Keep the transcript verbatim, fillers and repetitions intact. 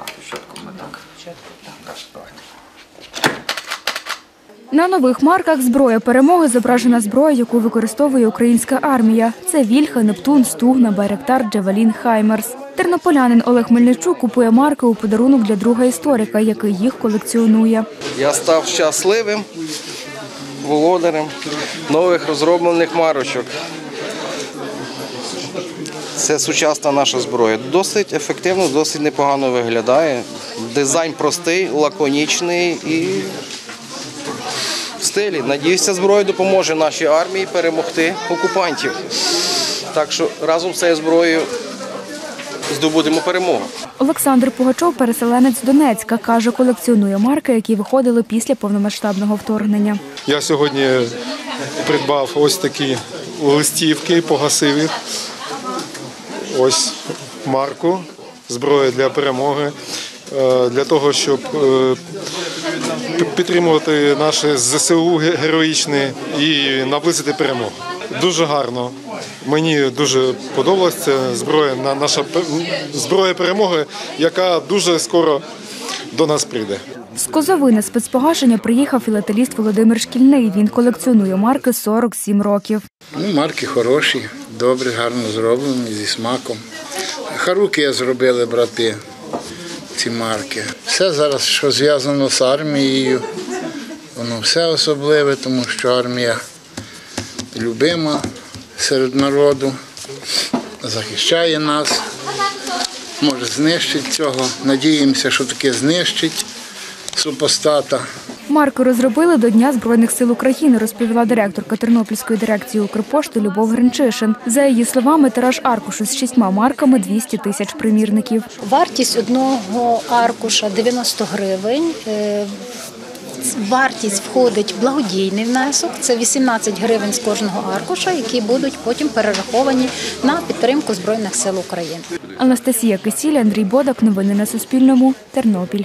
А, початку ми так. Так, давайте. На нових марках «Зброя перемоги» зображена зброя, яку використовує українська армія. Це Вільха, Нептун, Стугна, Байректар, Джавелін, Хаймерс. Тернополянин Олег Мельничук купує марки у подарунок для друга історика, який їх колекціонує. Я став щасливим володарем нових розроблених марочок. Це сучасна наша зброя. Досить ефективно, досить непогано виглядає. Дизайн простий, лаконічний і в стилі. Надіюся, зброя допоможе нашій армії перемогти окупантів. Так що разом з цією зброєю здобудемо перемогу. Олександр Пугачов, переселенець з Донецька, каже, колекціонує марки, які виходили після повномасштабного вторгнення. Я сьогодні придбав ось такі листівки, погасив їх. Ось марку «Зброя для перемоги», для того, щоб підтримувати наші ЗСУ героїчні і наблизити перемогу. Дуже гарно. Мені дуже подобалася ця зброя, наша зброя перемоги, яка дуже скоро до нас прийде. З Козови на спецпогашення приїхав філателіст Володимир Шкільний. Він колекціонує марки сорок сім років. Ну, марки хороші, добре, гарно зроблені, зі смаком. Харукія зробили брати ці марки. Все зараз, що зв'язано з армією, воно все особливе, тому що армія любима серед народу, захищає нас, може знищить цього. Надіємося, що таке знищить супостата. Марку розробили до Дня Збройних сил України, розповіла директорка Тернопільської дирекції «Укрпошти» Любов Гринчишин. За її словами, тираж аркушу з шістьма марками – двісті тисяч примірників. Вартість одного аркуша – дев'яносто гривень. Вартість входить благодійний внесок, це вісімнадцять гривень з кожного аркуша, які будуть потім перераховані на підтримку Збройних сил України. Анастасія Кисіль, Андрій Бодак. Новини на Суспільному. Тернопіль.